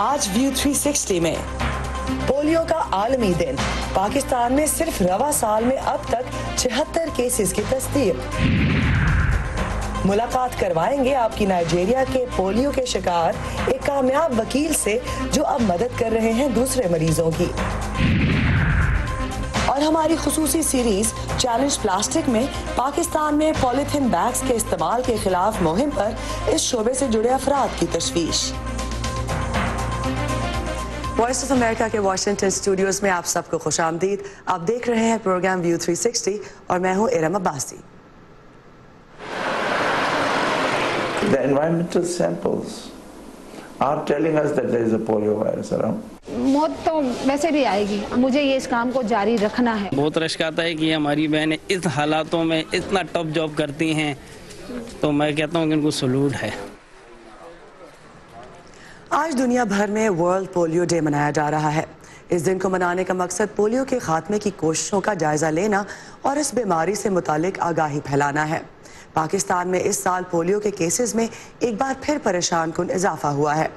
आज व्यू 360 में पोलियो का आलमी दिन। पाकिस्तान में सिर्फ रवा साल में अब तक 76 केसेस की तस्दीक। मुलाकात करवाएंगे आपकी नाइजीरिया के पोलियो के शिकार एक कामयाब वकील से जो अब मदद कर रहे हैं दूसरे मरीजों की। और हमारी खुसूसी सीरीज चैलेंज प्लास्टिक में पाकिस्तान में पॉलीथिन बैग्स के इस्तेमाल के खिलाफ मुहिम पर इस शोबे से जुड़े अफराद की तशवीश। वॉइस ऑफ अमेरिका के वाशिंगटन स्टूडियोज में आप सबको खुश आमदीद। आप देख रहे हैं प्रोग्राम व्यू 360 और मैं हूं Iram Abbasi. The environmental samples are telling us that there is a polio virus around. मौत तो वैसे भी आएगी, मुझे ये इस काम को जारी रखना है। बहुत रश्क आता है कि हमारी बहनें इस हालातों में इतना टफ जॉब करती हैं, तो मैं कहता हूँ कि इनको सलूट है। आज दुनिया भर में वर्ल्ड पोलियो डे मनाया जा रहा है। इस दिन को मनाने का मकसद पोलियो के खात्मे की कोशिशों का जायजा लेना और इस बीमारी से मुतालिक आगाही फैलाना है। पाकिस्तान में इस साल पोलियो के केसेस में एक बार फिर परेशान कुन इजाफा हुआ है।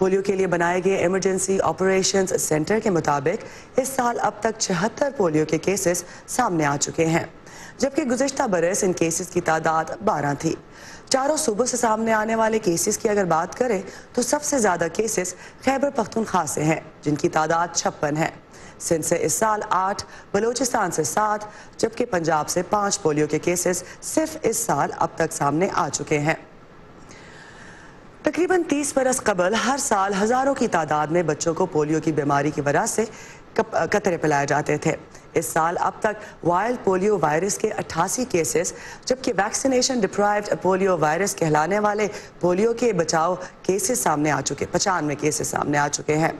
पोलियो के लिए बनाए गए इमरजेंसी ऑपरेशंस सेंटर के मुताबिक इस साल अब तक 76 पोलियो के केसेस सामने आ चुके हैं, जबकि गुज़िश्ता बरस इन केसेस की तादाद 12 थी। चारों सूबों से सामने आने वाले केसेस की अगर बात करें तो सबसे ज़्यादा केसेस खैबर पख्तूनख्वा से हैं, जिनकी तादाद 56 है। सिंध से इस साल 8, बलोचिस्तान से 7, जबकि पंजाब से 5 पोलियो के केसेस सिर्फ इस साल अब तक सामने आ चुके हैं। तकरीबन 30 बरस कबल हर साल हज़ारों की तादाद में बच्चों को पोलियो की बीमारी की वजह से कतरे पिलाए जाते थे। इस साल अब तक वाइल्ड पोलियो वायरस के 88 केसेस, जबकि वैक्सीनेशन डिप्राइव्ड पोलियो वायरस कहलाने वाले पोलियो के बचाव केसेस सामने आ चुके 95 केसेस सामने आ चुके हैं।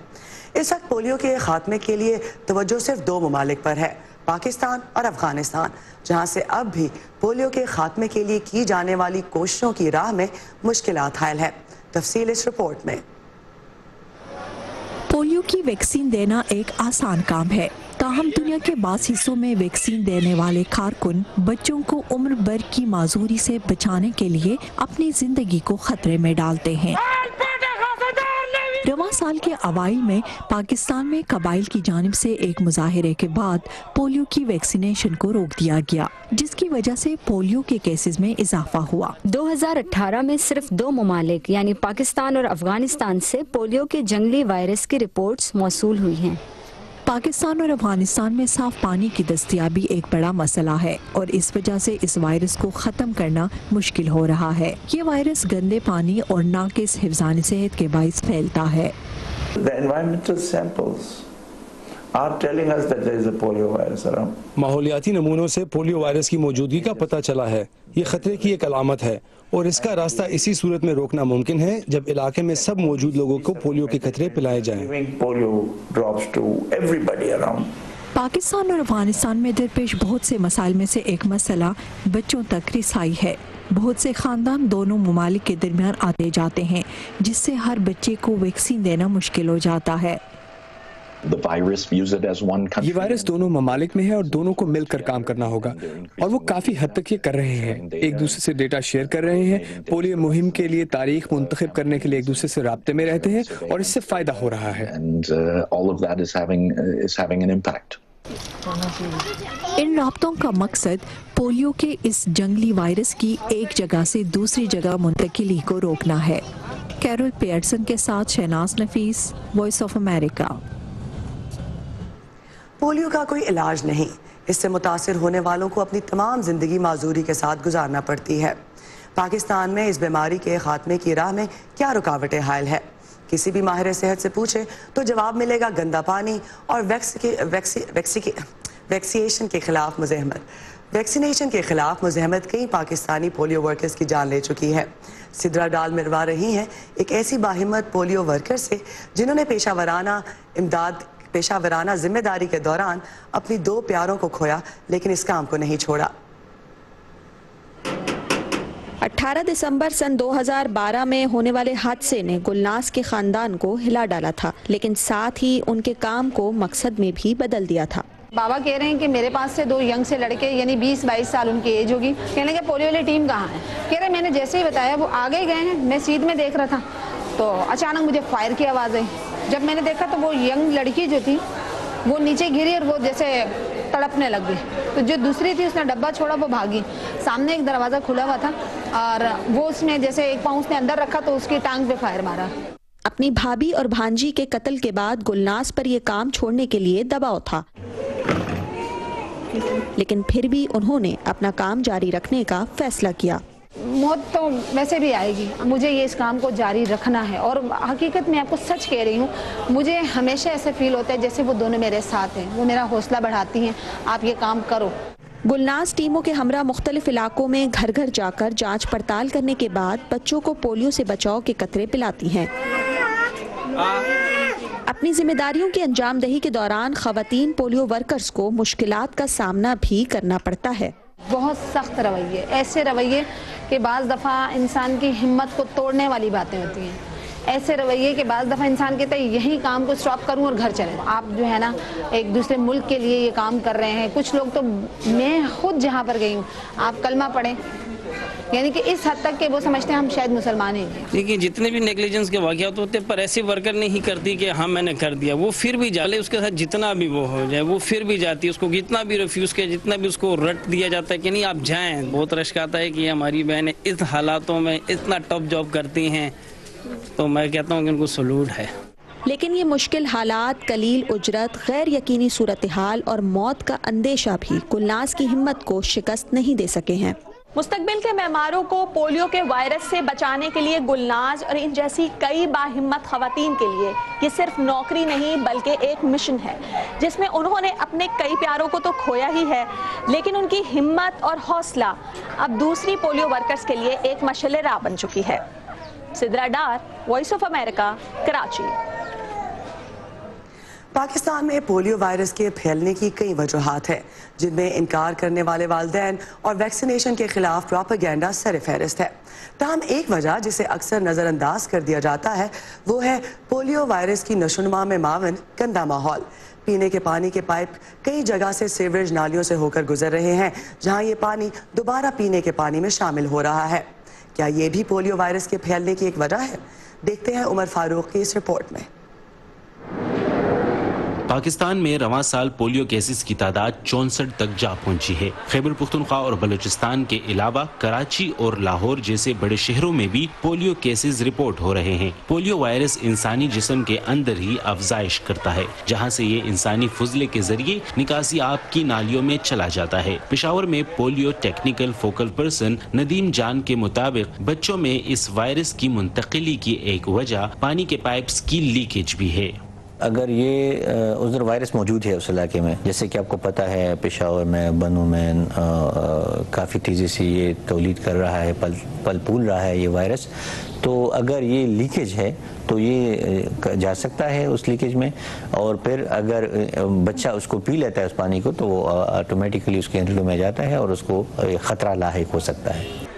इस वक्त पोलियो के खात्मे के लिए तवज्जो सिर्फ 2 ममालिक पर है, पाकिस्तान और अफगानिस्तान, जहाँ से अब भी पोलियो के खात्मे के लिए की जाने वाली कोशिशों की राह में मुश्किलात हायल है। तफसील इस रिपोर्ट में। पोलियो की वैक्सीन देना एक आसान काम है, ताहम दुनिया के बास हिस्सों में वैक्सीन देने वाले कारकुन बच्चों को उम्र भर की माजूरी से बचाने के लिए अपनी जिंदगी को खतरे में डालते हैं। रवां साल के अवाइल में पाकिस्तान में कबाइल की जानिब से एक मुजाहरे के बाद पोलियो की वैक्सीनेशन को रोक दिया गया, जिसकी वजह से पोलियो के केसेस में इजाफा हुआ। 2018 में सिर्फ 2 ममालिक यानी पाकिस्तान और अफगानिस्तान से पोलियो के जंगली वायरस की रिपोर्ट्स मौसूल हुई हैं। पाकिस्तान और अफगानिस्तान में साफ पानी की दस्तियाबी एक बड़ा मसला है और इस वजह से इस वायरस को ख़त्म करना मुश्किल हो रहा है। ये वायरस गंदे पानी और नाकिस हिफाज़ान सेहत के बायस फैलता है। माहौलियाती नमूनों से पोलियो वायरस की मौजूदगी का पता चला है। ये खतरे की एक अलामत है और इसका रास्ता इसी सूरत में रोकना मुमकिन है जब इलाके में सब मौजूद लोगों को पोलियो के खतरे पिलाए जाएं। पाकिस्तान और अफगानिस्तान में दरपेश बहुत से मसाइल में से एक मसला बच्चों तक रिसाई है। बहुत से खानदान दोनों ममालिक के दरमियान आते जाते हैं, जिससे हर बच्चे को वैक्सीन देना मुश्किल हो जाता है। ये वायरस दोनों ममालिक में है और दोनों को मिलकर काम करना होगा और वो काफी हद तक ये कर रहे हैं। एक दूसरे से डेटा शेयर कर रहे हैं, पोलियो मुहिम के लिए तारीख मुंतखब करने के लिए एक दूसरे से राब्ते में रहते हैं और इससे फायदा हो रहा है। इन राब्तों का मकसद पोलियो के इस जंगली वायरस की एक जगह से दूसरी जगह मुंतकिली को रोकना है। कैरोल पियर्सन के साथ Shahnaz Nafees, voice of America. Polio का कोई इलाज नहीं, इससे मुतासर होने वालों को अपनी तमाम ज़िंदगी माजूरी के साथ गुजारना पड़ती है। पाकिस्तान में इस बीमारी के खात्मे की राह में क्या रुकावटें हायल है? किसी भी माहिर सेहत से पूछे तो जवाब मिलेगा गंदा पानी और वैक्सीनेशन के खिलाफ मुज़ाहमत। कई पाकिस्तानी पोलियो वर्कर्स की जान ले चुकी है। सिद्रा डाल मरवा रही हैं एक ऐसी बाहिम्मत पोलियो वर्कर से जिन्होंने पेशा वराना जिम्मेदारी के दौरान अपनी 2 प्यारों को खोया, लेकिन इस काम को नहीं छोड़ा। 18 दिसंबर सन 2012 में होने वाले हादसे ने गुलनाज के खानदान को हिला डाला था, लेकिन साथ ही उनके काम को मकसद में भी बदल दिया था। बाबा कह रहे हैं कि मेरे पास से 2 यंग से लड़के यानी 20-22 साल उनकी एज होगी, कहने के पोलियो वाली टीम कहाँ है? कह रहे मैंने जैसे ही बताया वो आगे गए हैं, मैं सीध में देख रहा था तो अचानक मुझे फायर की आवाज़ आई। जब मैंने देखा तो वो यंग लड़की जो थी वो नीचे गिरी और वो जैसे तड़पने लग गई। तो जो दूसरी थी उसने डब्बा छोड़ा, वो भागी। सामने एक दरवाज़ा खुला हुआ था और वो उसने जैसे एक पाँव उसने अंदर रखा तो उसकी टांग पे फायर मारा। अपनी भाभी और भांजी के कत्ल के बाद गुलनाज पर यह काम छोड़ने के लिए दबाव था, लेकिन फिर भी उन्होंने अपना काम जारी रखने का फैसला किया। मौत तो वैसे भी आएगी, मुझे ये इस काम को जारी रखना है। और हकीकत में आपको सच कह रही हूँ, मुझे हमेशा ऐसे फील होता है जैसे वो दोनों मेरे साथ हैं, वो मेरा हौसला बढ़ाती हैं, आप ये काम करो। गुलनाज टीमों के हमरा मुख्तलिफ इलाकों में घर घर जाकर जाँच पड़ताल करने के बाद बच्चों को पोलियो से बचाव के कतरे पिलाती हैं। अपनी जिम्मेदारियों की अंजामदही के दौरान खवातीन पोलियो वर्कर्स को मुश्किलात का सामना भी करना पड़ता है। बहुत सख्त रवैये, ऐसे रवैये कि बाज़ दफ़ा इंसान की हिम्मत को तोड़ने वाली बातें होती हैं। ऐसे रवैये के बाज़ दफ़ा इंसान कहता है यही काम को स्टॉप करूं और घर चले। आप जो है ना एक दूसरे मुल्क के लिए ये काम कर रहे हैं। कुछ लोग तो, मैं खुद जहाँ पर गई हूँ, आप कलमा पढ़ें, यानी कि इस हद तक के वो समझते हैं हम शायद मुसलमान हैं। देखिए जितने भी नेगलिजेंस के वाक़यात होते हैं, पर ऐसी वर्कर नहीं करती कि हाँ मैंने कर दिया, वो फिर भी जाले उसके साथ जितना भी वो हो जाए वो फिर भी जाती है। उसको जितना भी रिफ्यूज़ किया, जितना भी उसको रट दिया जाता है कि नहीं आप जाएँ। बहुत रश्क आता है कि हमारी बहनें इस हालातों में इतना टफ जॉब करती हैं, तो मैं कहता हूँ कि उनको सलूट है। लेकिन ये मुश्किल हालात, कलील उजरत, गैर यकीनी सूरत हाल और मौत का अंदेशा भी गुलनाज की हिम्मत को शिकस्त नहीं दे सके हैं। मुस्तकबिल के मेमारों को पोलियो के वायरस से बचाने के लिए गुलनाज और इन जैसी कई बाहिम्मत खवातीन के लिए ये सिर्फ नौकरी नहीं बल्कि एक मिशन है, जिसमें उन्होंने अपने कई प्यारों को तो खोया ही है, लेकिन उनकी हिम्मत और हौसला अब दूसरी पोलियो वर्कर्स के लिए एक मशाल राह बन चुकी है। Sidra Dar, voice of America, Karachi. Pakistan में पोलियो वायरस के फैलने की कई वजूहात हैं, जिनमें इनकार करने वाले वालदैन और वैक्सीनेशन के खिलाफ प्रोपेगेंडा सर-ए-फहरिस्त है। तहम एक वजह जिसे अक्सर नज़रअंदाज कर दिया जाता है वो है पोलियो वायरस की नशोनुमा में मावन गंदा माहौल। पीने के पानी के पाइप कई जगह से सीवरेज नालियों से होकर गुजर रहे हैं, जहाँ ये पानी दोबारा पीने के पानी में शामिल हो रहा है। क्या ये भी पोलियो वायरस के फैलने की एक वजह है? देखते हैं उमर फारूक की इस रिपोर्ट में। पाकिस्तान में रवां साल पोलियो केसेस की तादाद 64 तक जा पहुंची है। खैबर पख्तूनख्वा और बलूचिस्तान के अलावा कराची और लाहौर जैसे बड़े शहरों में भी पोलियो केसेस रिपोर्ट हो रहे हैं। पोलियो वायरस इंसानी जिस्म के अंदर ही अफजाइश करता है, जहां से ये इंसानी फजले के जरिए निकासी आप की नालियों में चला जाता है। पेशावर में polio technical focal person Nadeem Jan के मुताबिक बच्चों में इस वायरस की मुंतकिली की एक वजह पानी के पाइप्स की लीकेज भी है। अगर ये उधर वायरस मौजूद है उस इलाके में, जैसे कि आपको पता है पेशावर में, बनू में काफ़ी तेज़ी से ये तौलीद कर रहा है, पलपूल रहा है ये वायरस, तो अगर ये लीकेज है तो ये जा सकता है उस लीकेज में। और फिर अगर बच्चा उसको पी लेता है उस पानी को, तो वो ऑटोमेटिकली उसके एंटीडोम में जाता है और उसको ख़तरा लाहिक हो सकता है।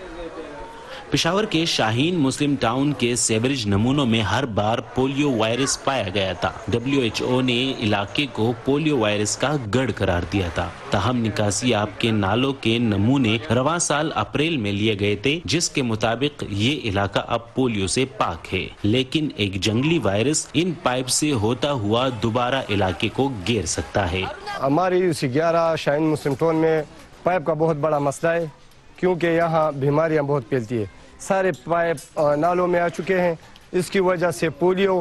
पेशावर के शाहीन मुस्लिम टाउन के सीवरेज नमूनों में हर बार पोलियो वायरस पाया गया था। WHO ने इलाके को पोलियो वायरस का गढ़ करार दिया था। ताहम निकासी आपके नालों के नमूने रवा साल अप्रैल में लिए गए थे, जिसके मुताबिक ये इलाका अब पोलियो से पाक है, लेकिन एक जंगली वायरस इन पाइप से होता हुआ दोबारा इलाके को घेर सकता है। हमारी UC11 शाहीन मुस्लिम टाउन में पाइप का बहुत बड़ा मसला है, क्योंकि यहाँ बीमारियाँ बहुत फैलती है। सारे पाइप नालों में आ चुके हैं, इसकी वजह से पोलियो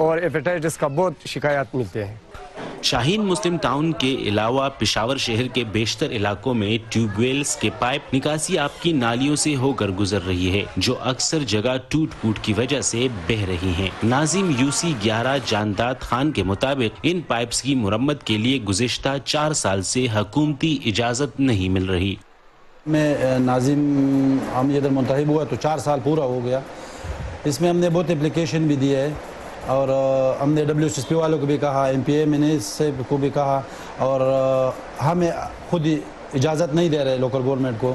और हेपेटाइटिस का बहुत शिकायत मिलते हैं। शाहीन मुस्लिम टाउन के अलावा पेशावर शहर के बेशतर इलाकों में ट्यूबवेल्स के पाइप निकासी आपकी नालियों से होकर गुजर रही है, जो अक्सर जगह टूट फूट की वजह से बह रही हैं। नाजिम UC11 जानदाद खान के मुताबिक इन पाइप्स की मरम्मत के लिए गुज़िश्ता 4 साल से हुकूमती इजाज़त नहीं मिल रही। में नाजिम हम इधर मुंतब हुआ तो 4 साल पूरा हो गया। इसमें हमने बहुत एप्लीकेशन भी दी है और हमने WCSP वालों को भी कहा, MPA मिनिस्टर को भी कहा, और हमें खुद इजाज़त नहीं दे रहे। लोकल गवर्नमेंट को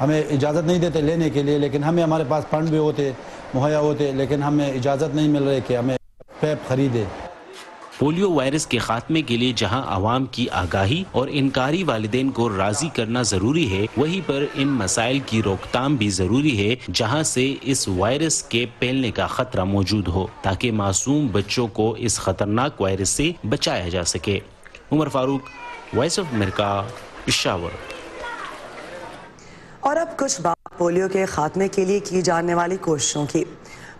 हमें इजाज़त नहीं देते लेने के लिए, लेकिन हमें हमारे पास फंड भी होते मुहैया होते, लेकिन हमें इजाज़त नहीं मिल रही कि हमें पैप खरीदे। पोलियो वायरस के खात्मे के लिए जहां आवाम की आगाही और इनकारी वालिदैन को राजी करना जरूरी है, वहीं पर इन मसाइल की रोकथाम भी जरूरी है जहां से इस वायरस के फैलने का खतरा मौजूद हो, ताकि मासूम बच्चों को इस खतरनाक वायरस से बचाया जा सके। Umar Farooq, voice of America, Peshawar. और अब कुछ बात पोलियो के खात्मे के लिए की जाने वाली कोशिशों की।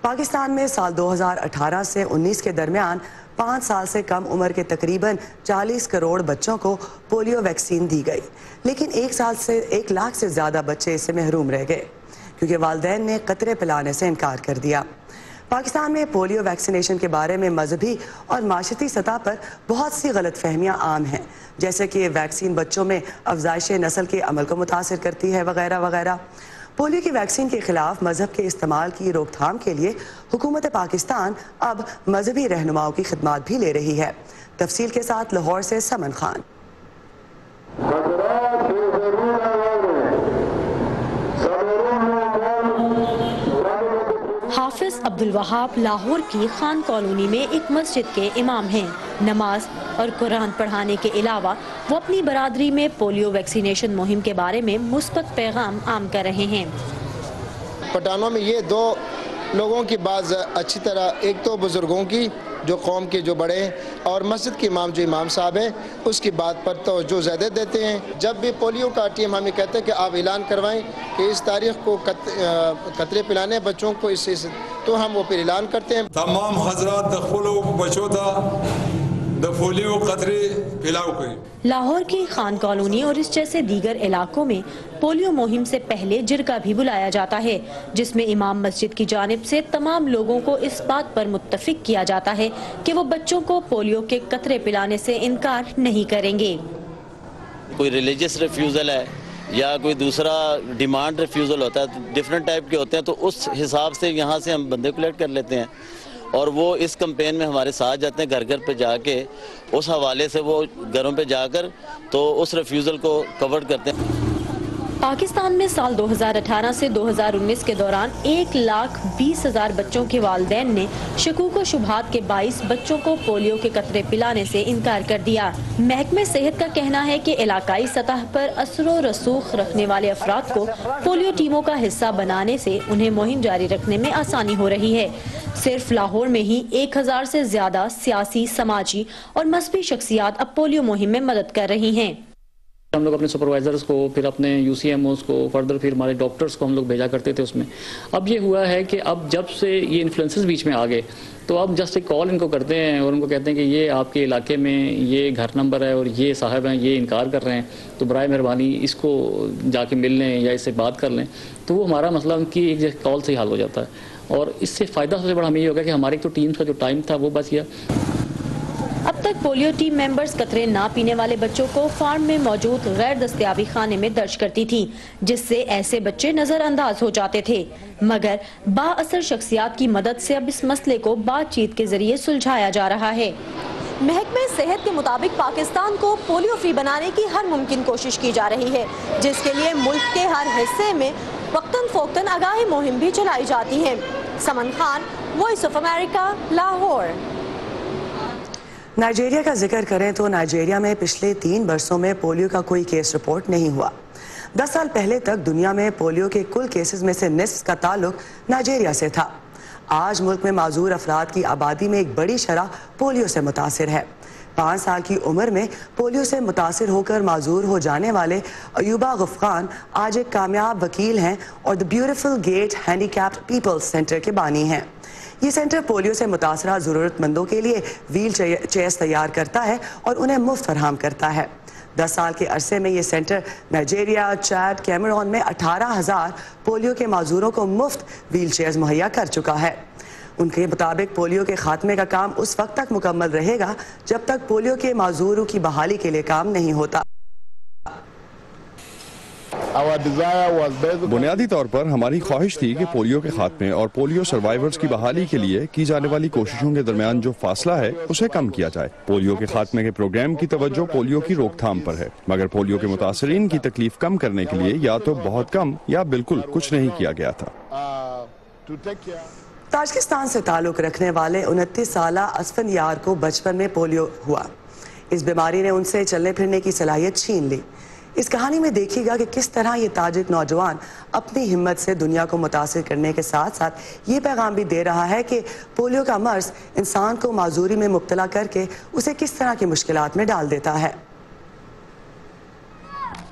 पाकिस्तान में साल 2018 से 19 के दरमियान 5 साल से कम उम्र के तकरीबन 40 करोड़ बच्चों को पोलियो वैक्सीन दी गई, लेकिन एक लाख से ज़्यादा बच्चे इससे महरूम रह गए क्योंकि वालिदैन ने कतरे पिलाने से इनकार कर दिया। पाकिस्तान में पोलियो वैक्सीनेशन के बारे में मजहबी और माशरती सतह पर बहुत सी गलत फहमियाँ आम हैं, जैसे कि वैक्सीन बच्चों में अफजाइश नस्ल के अमल को मुतासर करती है वगैरह वगैरह। पोलियो की वैक्सीन के खिलाफ मजहब के इस्तेमाल की रोकथाम के लिए हुकूमत पाकिस्तान अब मजहबी रहनुमाओं की खिदमत भी ले रही है। तफसील के साथ लाहौर से समन खान। हाफिज अब्दुल वहाब लाहौर की खान कॉलोनी में एक मस्जिद के इमाम हैं। नमाज और कुरान पढ़ाने के अलावा वो अपनी बरादरी में पोलियो वैक्सीनेशन मुहिम के बारे में मुस्बत पैगाम आम कर रहे हैं। पठानों में ये दो लोगों की बात अच्छी तरह, एक तो बुजुर्गों की जो कौम के जो बड़े और मस्जिद के इमाम जो इमाम साहब हैं उसकी बात पर तवज्जो ज़्यादा देते हैं। जब भी पोलियो का टीम हमें कहते हैं कि आप ऐलान करवाएं कि इस तारीख को कतरे पिलाने बच्चों को इस तो हम वो फिर ऐलान करते हैं। तमाम हजरात बच्चों पोलियो कतरे पिलाओ के। लाहौर की खान कॉलोनी और इस जैसे दीगर इलाकों में पोलियो मुहिम से पहले जिरका भी बुलाया जाता है, जिसमें इमाम मस्जिद की जानिब से तमाम लोगों को इस बात पर मुत्तफिक किया जाता है कि वो बच्चों को पोलियो के कतरे पिलाने से इनकार नहीं करेंगे। कोई रिलीजियस रिफ्यूजल है या कोई दूसरा डिमांड रिफ्यूजल होता है, डिफरेंट टाइप के होते हैं, तो उस हिसाब से यहाँ से हम बंदे कलेक्ट कर लेते हैं और वो इस कैंपेन में हमारे साथ जाते हैं। घर घर पे जाके उस हवाले से वो घरों पे जाकर तो उस रिफ्यूज़ल को कवर करते हैं। पाकिस्तान में साल 2018 से 2019 के दौरान 1,20,000 बच्चों के वालिदैन ने शकूक व शुबहात के 22 बच्चों को पोलियो के कतरे पिलाने से इनकार कर दिया। महकमे सेहत का कहना है कि इलाकाई सतह पर असरो रसूख रखने वाले अफराद को पोलियो टीमों का हिस्सा बनाने से उन्हें मुहिम जारी रखने में आसानी हो रही है। सिर्फ लाहौर में ही 1,000 से ज्यादा सियासी, समाजी और मजहबी शख्सियात अब पोलियो मुहिम में मदद कर रही हैं। हम लोग अपने सुपरवाइजर्स को, फिर अपने UCMOs को, फर्दर फिर हमारे डॉक्टर्स को हम लोग भेजा करते थे उसमें। अब ये हुआ है कि अब जब से ये इन्फ्लुएंसेस बीच में आ गए तो अब जस्ट एक कॉल इनको करते हैं और उनको कहते हैं कि ये आपके इलाके में ये घर नंबर है और ये साहब हैं, ये इनकार कर रहे हैं, तो बराए मेहरबानी इसको जाके मिल लें या इससे बात कर लें। तो वो हमारा मसला उनकी एक कॉल से ही हल हो जाता है और इससे फ़ायदा सबसे बड़ा हमें ये होगा कि हमारी तो टीम का जो टाइम था वो बच गया। अब तक पोलियो टीम मेंबर्स कतरे ना पीने वाले बच्चों को फार्म में मौजूद गैर दस्तयाबी खाने में दर्ज करती थी, जिससे ऐसे बच्चे नजरअंदाज हो जाते थे, मगर बाअसर शख्सियात की मदद से अब इस मसले को बातचीत के जरिए सुलझाया जा रहा है। महकमे सेहत के मुताबिक पाकिस्तान को पोलियो फ्री बनाने की हर मुमकिन कोशिश की जा रही है, जिसके लिए मुल्क के हर हिस्से में वक्तन फोक्तन आगाही मुहिम भी चलाई जाती है। Saman Khan, voice of America, Lahore. Nigeria का जिक्र करें तो नाइजीरिया में पिछले 3 बरसों में पोलियो का कोई केस रिपोर्ट नहीं हुआ। 10 साल पहले तक दुनिया में पोलियो के कुल केसेस में से निस्फ का ताल्लुक नाइजीरिया से था। आज मुल्क में माजूर अफराद की आबादी में एक बड़ी शरह पोलियो से मुतासर है। 5 साल की उम्र में पोलियो से मुतासर होकर माजूर हो जाने वाले अयूबा गफ्फान आज एक कामयाब वकील हैं और the beautiful gate handicapped peoples centre के बानी हैं। ये सेंटर पोलियो से मुतासरा ज़रूरतमंदों के लिए व्हील चेयर्स तैयार करता है और उन्हें मुफ्त फराहम करता है। 10 साल के अरसे में ये सेंटर नाइजीरिया, चैड, कैमरून में 18,000 पोलियो के माजूरों को मुफ्त व्हील चेयर्स मुहैया कर चुका है। उनके मुताबिक पोलियो के खात्मे का काम उस वक्त तक मुकम्मल रहेगा जब तक पोलियो के माजूरों की बहाली के लिए काम नहीं होता। बुनियादी तौर पर हमारी ख्वाहिश थी कि पोलियो के खात्मे और पोलियो सर्वाइवर्स की बहाली के लिए की जाने वाली कोशिशों के दरमियान जो फासला है उसे कम किया जाए। पोलियो के खात्मे के प्रोग्राम की तवज्जो पोलियो की रोकथाम पर है, मगर पोलियो के मुतासरीन की तकलीफ कम करने के लिए या तो बहुत कम या बिल्कुल कुछ नहीं किया गया था। ताजिकिस्तान से ताल्लुक़ रखने वाले 29 साला असफंदियार को बचपन में पोलियो हुआ। इस बीमारी ने उनसे चलने फिरने की सलाहियत छीन ली। इस कहानी में देखिएगा कि किस तरह ये ताजिक नौजवान अपनी हिम्मत से दुनिया को मुतासिर करने के साथ साथ ये पैगाम भी दे रहा है कि पोलियो का मर्ज इंसान को माजूरी में मुब्तला करके उसे किस तरह की मुश्किलात में डाल देता है।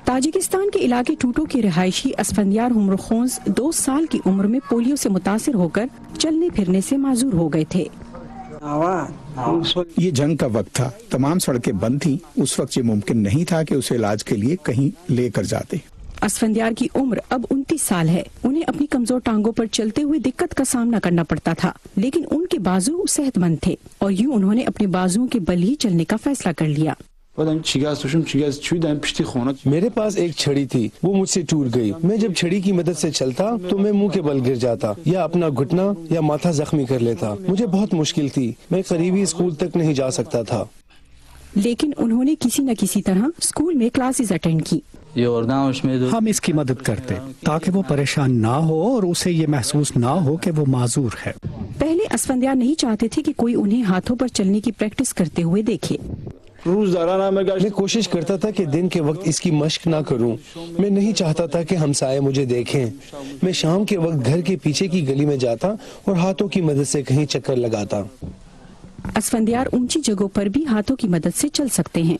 ताजिकिस्तान के इलाके टूटो के रिहायशी असफंदियार हमरखोंस 2 साल की उम्र में पोलियो से मुतासिर होकर चलने फिरने से माजूर हो गए थे। ये जंग का वक्त था, तमाम सड़कें बंद थीं। उस वक्त ये मुमकिन नहीं था कि उसे इलाज के लिए कहीं लेकर जाते। असफंदियार की उम्र अब 29 साल है। उन्हें अपनी कमजोर टांगों पर चलते हुए दिक्कत का सामना करना पड़ता था, लेकिन उनके बाजू सेहतमंद थे और यूँ उन्होंने अपने बाजुओं के बल ही चलने का फैसला कर लिया। मेरे पास एक छड़ी थी, वो मुझसे टूट गई। मैं जब छड़ी की मदद से चलता तो मैं मुंह के बल गिर जाता या अपना घुटना या माथा जख्मी कर लेता। मुझे बहुत मुश्किल थी, मैं करीबी स्कूल तक नहीं जा सकता था। लेकिन उन्होंने किसी न किसी तरह स्कूल में क्लासेस अटेंड की। हम इसकी मदद करते ताकि वो परेशान ना हो और उसे ये महसूस ना हो कि वो माजूर है। पहले असफंदियार नहीं चाहते थे कि कोई उन्हें हाथों पर चलने की प्रैक्टिस करते हुए देखे। रोज़ाना मैं कोशिश करता था कि दिन के वक्त इसकी मशक ना करूं। मैं नहीं चाहता था कि हमसाये मुझे देखें। मैं शाम के वक्त घर के पीछे की गली में जाता और हाथों की मदद से कहीं चक्कर लगाता। असफंदियार ऊंची जगहों पर भी हाथों की मदद से चल सकते हैं।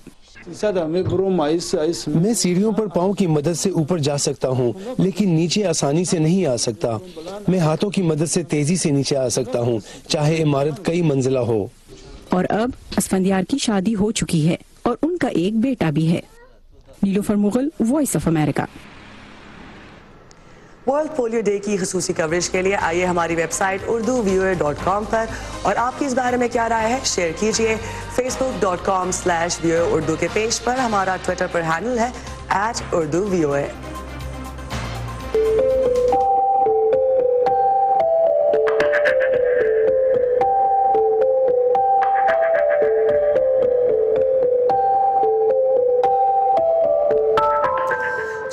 मैं सीढ़ियों पर पाँव की मदद से ऊपर जा सकता हूँ, लेकिन नीचे आसानी से नहीं आ सकता। मैं हाथों की मदद से तेजी से नीचे आ सकता हूँ, चाहे इमारत कई मंजिला हो। और अब असफंदियार की शादी हो चुकी है और उनका एक बेटा भी है। Nilofar Mughal, voice of America. World polio day की खसूसी कवरेज के लिए आइए हमारी वेबसाइट urduviewers.com पर, और आपकी इस बारे में क्या राय है शेयर कीजिए facebook.com/viewurdu के पेज पर। हमारा ट्विटर पर हैंडल है @urduviewers।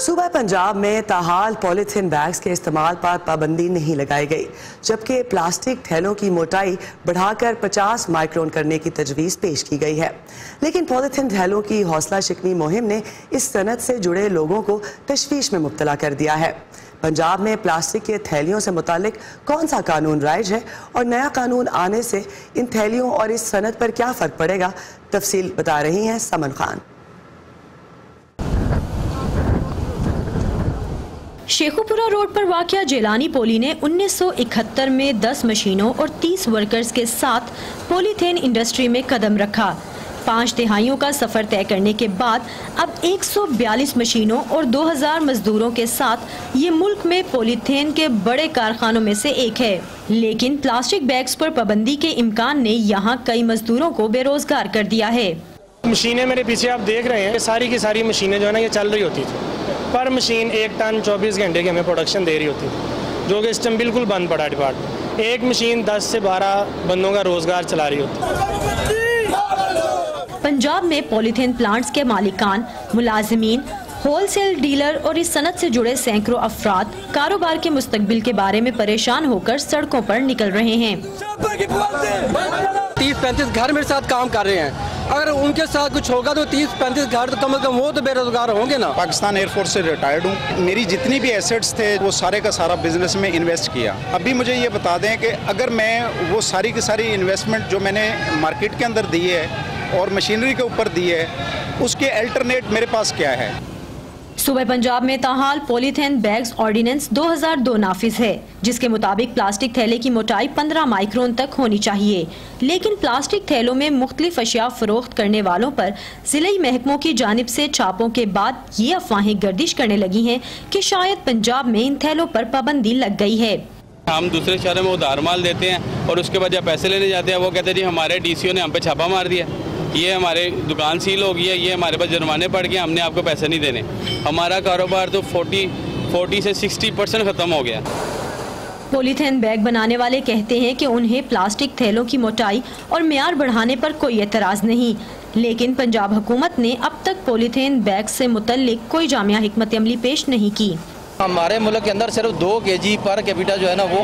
सूबा पंजाब में ताहाल पॉलीथिन बैग्स के इस्तेमाल पर पाबंदी नहीं लगाई गई, जबकि प्लास्टिक थैलों की मोटाई बढ़ाकर 50 माइक्रोन करने की तजवीज़ पेश की गई है। लेकिन पॉलीथिन थैलों की हौसला शिकनी मुहिम ने इस सनत से जुड़े लोगों को तशवीश में मुब्तला कर दिया है। पंजाब में प्लास्टिक के थैलियों से मुतालिक कौन सा कानून राइज है और नया कानून आने से इन थैलियों और इस सनत पर क्या फ़र्क पड़ेगा, तफसील बता रही हैं समन खान। शेखुपुरा रोड पर वाक़िया जेलानी पोली ने 1971 में 10 मशीनों और 30 वर्कर्स के साथ पॉलीथीन इंडस्ट्री में कदम रखा। 5 तिहाइयों का सफ़र तय करने के बाद अब 142 मशीनों और 2000 मजदूरों के साथ ये मुल्क में पॉलीथीन के बड़े कारखानों में से एक है। लेकिन प्लास्टिक बैग्स पर पाबंदी के इम्कान ने यहाँ कई मजदूरों को बेरोजगार कर दिया है। मशीनें मेरे पीछे आप देख रहे हैं, सारी की सारी मशीनें जो है ना ये चल रही होती थी। पर मशीन 1 टन 24 घंटे की हमें प्रोडक्शन दे रही होती थी, जो कि इस टाइम बिल्कुल बंद पड़ा डिपार्टमेंट। एक मशीन 10 से 12 बंदों का रोजगार चला रही होती। पंजाब में पॉलीथीन प्लांट्स के मालिकान, मुलाजमीन, होलसेल डीलर और इस सनत से जुड़े सैकड़ों अफराद कारोबार के मुस्तकबिल के बारे में परेशान होकर सड़कों पर निकल रहे हैं। 30-35 घर मेरे साथ काम कर रहे हैं, अगर उनके साथ कुछ होगा तो 30-35 घर तो कम से कम वो तो बेरोजगार होंगे ना। पाकिस्तान एयरफोर्स से रिटायर्ड हूँ, मेरी जितनी भी एसेट्स थे वो सारे का सारा बिजनेस में इन्वेस्ट किया। अभी मुझे ये बता दें कि अगर मैं वो सारी की सारी इन्वेस्टमेंट जो मैंने मार्केट के अंदर दी है और मशीनरी के ऊपर दी है, उसके अल्टरनेट मेरे पास क्या है। सूबे पंजाब में ताहाल पॉलीथीन बैग्स ऑर्डिनेंस 2002 नाफिज है, जिसके मुताबिक प्लास्टिक थैले की मोटाई 15 माइक्रोन तक होनी चाहिए। लेकिन प्लास्टिक थैलों में मुख्तलिफ अशिया फरोख्त करने वालों पर जिले महकमों की जानिब से छापों के बाद ये अफवाहें गर्दिश करने लगी हैं कि शायद पंजाब में इन थैलों पर पाबंदी लग गई है। हम दूसरे शहरों में उधार माल देते हैं और उसके बाद जब पैसे लेने जाते हैं वो कहते हैं जी हमारे DCO ने हम पे छापा मार दिया, ये हमारे दुकान सील हो गई है, ये हमारे पास जुर्माने पड़ गए, हमने आपको पैसे नहीं देने। हमारा कारोबार तो 40 से 60% खत्म हो गया। पॉलीथीन बैग बनाने वाले कहते हैं कि उन्हें प्लास्टिक थैलों की मोटाई और म्यार बढ़ाने पर कोई एतराज़ नहीं, लेकिन पंजाब हुकूमत ने अब तक पॉलीथीन बैग से मुतल्लिक कोई जामिया हिकमत अमली पेश नहीं की। हमारे मुल्क के अंदर सिर्फ 2 kg पर कैपिटा जो है ना वो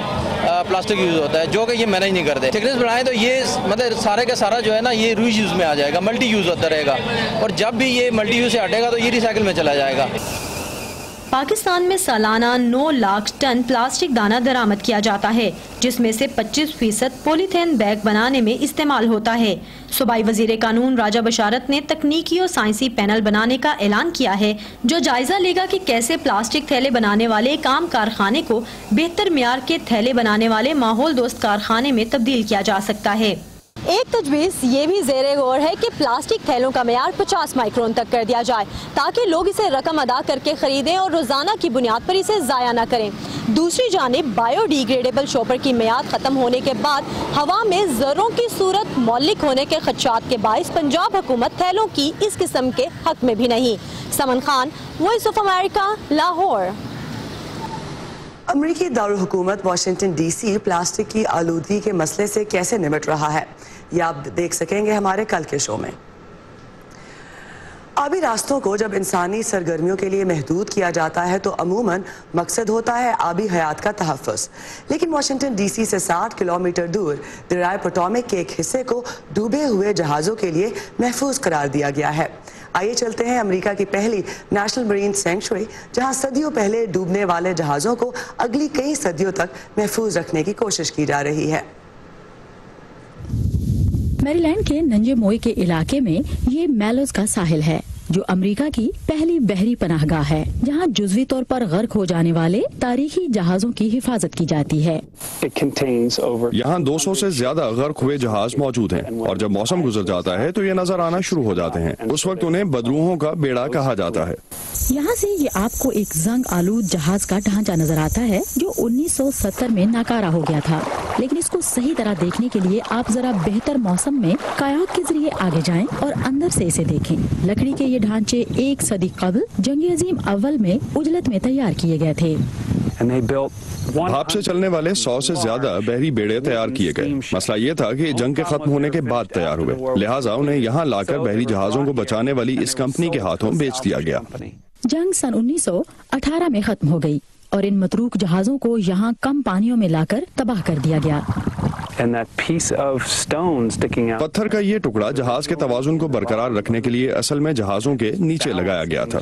प्लास्टिक यूज़ होता है, जो कि ये मैनेज नहीं करते। थिकनेस बढ़ाएं तो ये मतलब सारे का सारा जो है ना ये री यूज़ में आ जाएगा, मल्टी यूज़ होता रहेगा और जब भी ये मल्टी यूज़ से हटेगा तो ये रिसाइकिल में चला जाएगा। पाकिस्तान में सालाना 9 लाख टन प्लास्टिक दाना दरामद किया जाता है, जिसमें से 25% पॉलीथीन बैग बनाने में इस्तेमाल होता है। सूबाई वजीर कानून राजा बशारत ने तकनीकी और साइंसी पैनल बनाने का ऐलान किया है, जो जायजा लेगा कि कैसे प्लास्टिक थैले बनाने वाले काम कारखाने को बेहतर म्यार के थैले बनाने वाले माहौल दोस्त कारखाने में तब्दील किया जा सकता है। एक तजवीज़ ये भी ज़ेरे गौर है कि प्लास्टिक थैलों का मयार 50 माइक्रोन तक कर दिया जाए ताकि लोग इसे रकम अदा करके ख़रीदें और रोज़ाना की बुनियाद पर इसे ज़ाया ना करें। दूसरी जानिब बायोडिग्रेडेबल शॉपर की मियाद ख़त्म होने के बाद हवा में ज़रों की सूरत मौलिक होने के खदशात के बायस पंजाब हुकूमत थैलों की इस किस्म के हक़ में भी नहीं। Saman Khan, voice of America, Lahore. अमरीकी दारुल हुकूमत वाशिंगटन DC प्लास्टिक की आलूदगी के मसले से कैसे निपट रहा है, यह आप देख सकेंगे हमारे कल के शो में। आबी रास्तों को जब इंसानी सरगर्मियों के लिए महदूद किया जाता है तो अमूमन मकसद होता है आबी हयात का तहफ़्फ़ुज़, लेकिन वाशिंगटन DC से 60 किलोमीटर दूर दरियाए पोटोमैक के एक हिस्से को डूबे हुए जहाज़ों के लिए महफूज करार दिया गया है। आइए चलते हैं अमेरिका की पहली नेशनल मरीन सेंचुरी, जहां सदियों पहले डूबने वाले जहाज़ों को अगली कई सदियों तक महफूज रखने की कोशिश की जा रही है। मैरीलैंड के नंजे मोई के इलाके में ये मैलोज का साहिल है, जो अमेरिका की पहली बहरी पनाहगाह है, जहां जुज़वी तौर पर गर्क हो जाने वाले तारीखी जहाज़ों की हिफाजत की जाती है। यहां 200 से ज्यादा गर्क हुए जहाज मौजूद हैं और जब मौसम गुजर जाता है तो ये नजर आना शुरू हो जाते हैं। उस वक्त उन्हें बदरूहों का बेड़ा कहा जाता है। यहाँ से ये आपको एक जंग आलूद जहाज का ढांचा नजर आता है, जो 1970 में नाकारा हो गया था, लेकिन इसको सही तरह देखने के लिए आप जरा बेहतर मौसम में कायाक के जरिए आगे जाएं और अंदर से इसे देखें। लकड़ी के ये ढांचे 1 सदी कबल जंग अजीम अव्वल में उजलत में तैयार किए गए थे। भाप से चलने वाले 100 से ज्यादा बहरी बेड़े तैयार किए गए। मसला ये था कि जंग के खत्म होने के बाद तैयार हुए, लिहाजा उन्हें यहाँ लाकर बहरी जहाजों को बचाने वाली इस कंपनी के हाथों बेच दिया गया। जंग सन 1918 में खत्म हो गई और इन मतरूक जहाजों को यहाँ कम पानियों में लाकर तबाह कर दिया गया। पत्थर का ये टुकड़ा जहाज के तवाजुन को बरकरार रखने के लिए असल में जहाजों के नीचे लगाया गया था।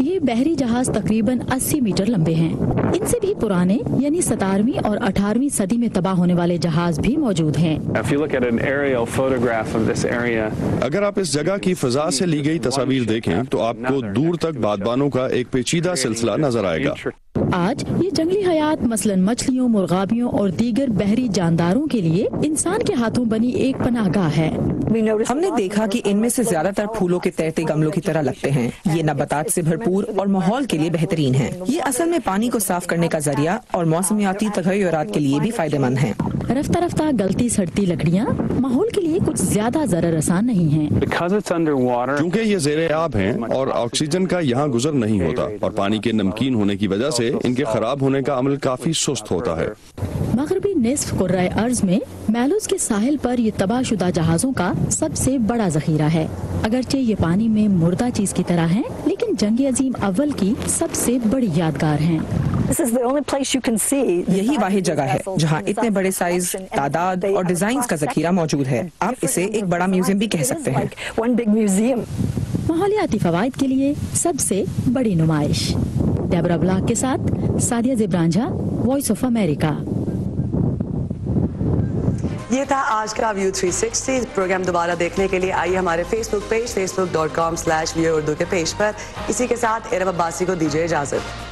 ये बहरी जहाज तकरीबन 80 मीटर लंबे हैं। इनसे भी पुराने यानी 17वीं और 18वीं सदी में तबाह होने वाले जहाज भी मौजूद हैं। अगर आप इस जगह की फिजा से ली गई तस्वीर देखें तो आपको दूर तक बादबानों का एक पेचीदा सिलसिला नजर आएगा। आज ये जंगली हयात मसलन मछलियों, मुर्गाबियों और दीगर बहरी जानदारों के लिए इंसान के हाथों बनी एक पनाहगाह है। हमने देखा कि इनमें से ज्यादातर फूलों के तैरते गमलों की तरह लगते हैं। ये नबातात से भरपूर और माहौल के लिए बेहतरीन है। ये असल में पानी को साफ करने का जरिया और मौसमियाती तगय्युरात के लिए भी फायदेमंद है। रफ्ता रफ्ता गलती सड़ती लकड़ियाँ माहौल के लिए कुछ ज्यादा जरा रसान नहीं है। क्योंकि ये जेर आब है और ऑक्सीजन का यहाँ गुजर नहीं होता और पानी के नमकीन होने की वजह से इनके खराब होने का अमल काफी सुस्त होता है। मगरबी निस्फ कुर्राए अर्ज में मैलोज के साहिल पर ये तबाहशुदा जहाजों का सबसे बड़ा जखीरा है। अगरचे ये पानी में मुर्दा चीज की तरह है, लेकिन जंग अजीम अव्वल की सबसे बड़ी यादगार है। यही वाहिद जगह है जहाँ इतने बड़े साइज, तादाद और डिजाइन का जखीरा मौजूद है। आप इसे एक बड़ा म्यूजियम भी कह सकते हैं। माहौलियाती फवायद के लिए सबसे बड़ी नुमाइश। डेबरा ब्लॉक के साथ सादिया जिब्रांझा, वॉइस ऑफ अमेरिका। ये था आज का व्यू 360 प्रोग्राम। दोबारा देखने के लिए आइए हमारे फेसबुक पेज facebook.com/viewurdu के पेज पर। इसी के साथ इरम अब्बासी को दीजिए इजाजत।